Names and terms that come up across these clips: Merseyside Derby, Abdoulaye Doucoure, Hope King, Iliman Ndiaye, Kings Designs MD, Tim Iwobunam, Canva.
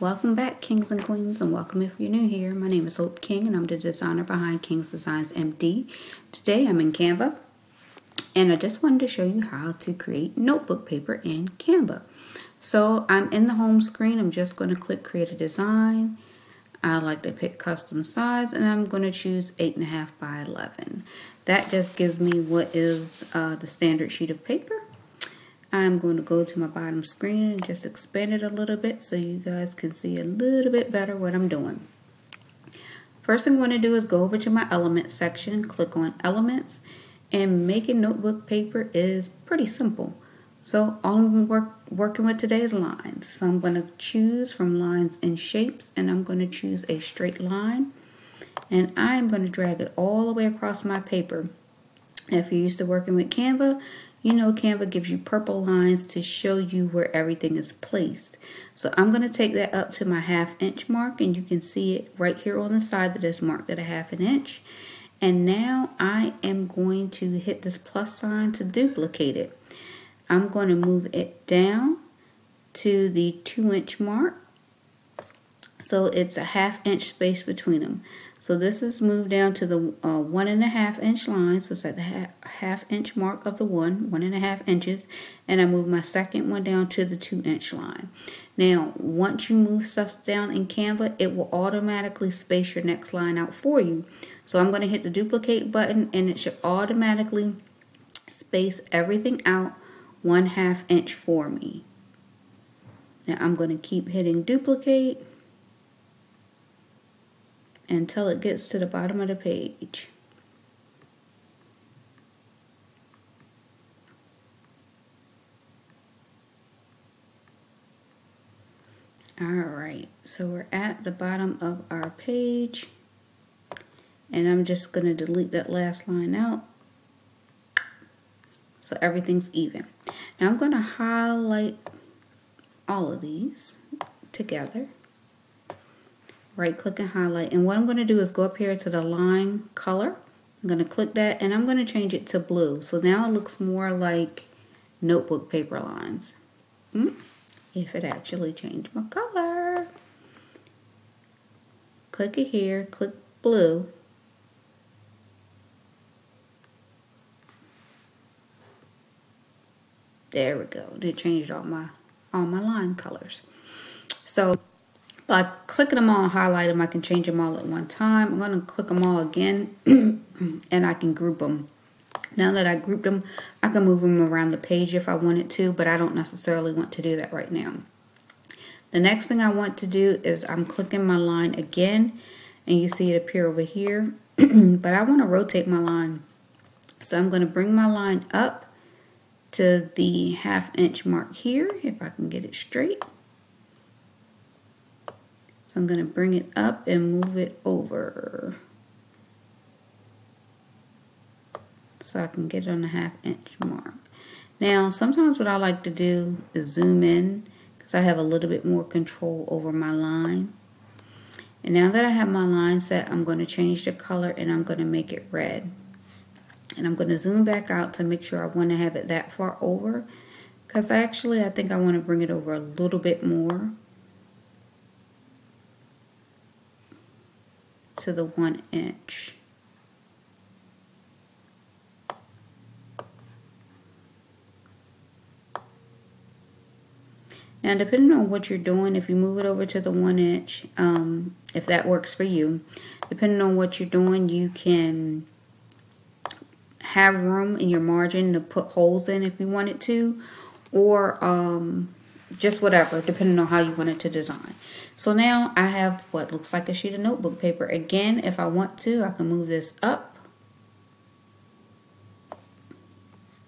Welcome back, Kings and Queens, and welcome if you're new here. My name is Hope King, and I'm the designer behind Kings Designs MD. Today, I'm in Canva, and I just wanted to show you how to create notebook paper in Canva. So I'm in the home screen. I'm just going to click Create a Design. I like to pick custom size, and I'm going to choose 8.5 by 11. That just gives me what is the standard sheet of paper. I'm going to go to my bottom screen and just expand it a little bit so you guys can see a little bit better what I'm doing. First thing I'm going to do is go over to my Elements section, click on Elements, and making notebook paper is pretty simple. So all I'm working with today is lines. So I'm going to choose from lines and shapes, and I'm going to choose a straight line. And I'm going to drag it all the way across my paper. If you're used to working with Canva, you know Canva gives you purple lines to show you where everything is placed. So I'm going to take that up to my half-inch mark, and you can see it right here on the side that is marked at a half-inch. And now I am going to hit this plus sign to duplicate it. I'm going to move it down to the 2-inch mark. So it's a half-inch space between them. So this is moved down to the 1.5-inch line. So it's at the half-inch mark of the 1.5 inches. And I move my second one down to the 2-inch line. Now, once you move stuff down in Canva, it will automatically space your next line out for you. So I'm going to hit the duplicate button, and it should automatically space everything out 1/2 inch for me. Now I'm going to keep hitting duplicate until it gets to the bottom of the page. Alright, so we're at the bottom of our page, and I'm just going to delete that last line out so everything's even. Now I'm going to highlight all of these together. Right click and highlight. And what I'm going to do is go up here to the line color. I'm going to click that, and I'm going to change it to blue. So now it looks more like notebook paper lines. If it actually changed my color. Click it here, click blue. There we go. They changed all my line colors. So by clicking them all and highlight them, I can change them all at one time. I'm going to click them all again, and I can group them. Now that I grouped them, I can move them around the page if I wanted to, but I don't necessarily want to do that right now. The next thing I want to do is I'm clicking my line again, and you see it appear over here, but I want to rotate my line. So I'm going to bring my line up to the half-inch mark here, if I can get it straight. So I'm going to bring it up and move it over so I can get it on the half-inch mark. Now, sometimes what I like to do is zoom in because I have a little bit more control over my line. And now that I have my line set, I'm going to change the color, and I'm going to make it red. And I'm going to zoom back out to make sure I want to have it that far over, because I think I want to bring it over a little bit more to the 1 inch. Now, depending on what you're doing, if you move it over to the 1 inch, if that works for you, depending on what you're doing, you can have room in your margin to put holes in if you wanted to, or just whatever, depending on how you want it to design. So now I have what looks like a sheet of notebook paper. Again, if I want to, I can move this up,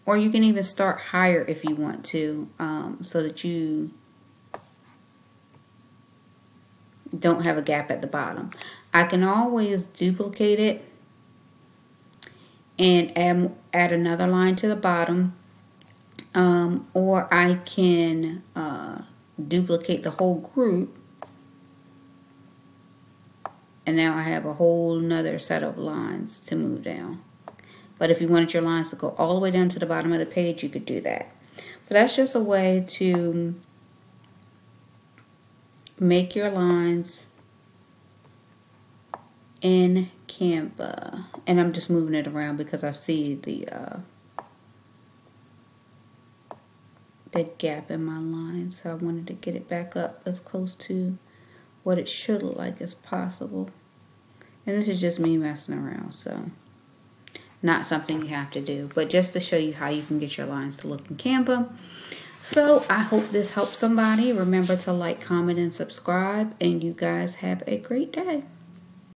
or you can even start higher if you want to, so that you don't have a gap at the bottom. I can always duplicate it and add another line to the bottom, or I can duplicate the whole group, and now I have a whole nother set of lines to move down. But if you wanted your lines to go all the way down to the bottom of the page, you could do that. But that's just a way to make your lines in Canva. And I'm just moving it around because I see the gap in my line, so I wanted to get it back up as close to what it should look like as possible. And this is just me messing around, so not something you have to do, but just to show you how you can get your lines to look in Canva. So I hope this helps somebody. Remember to like, comment, and subscribe, and you guys have a great day.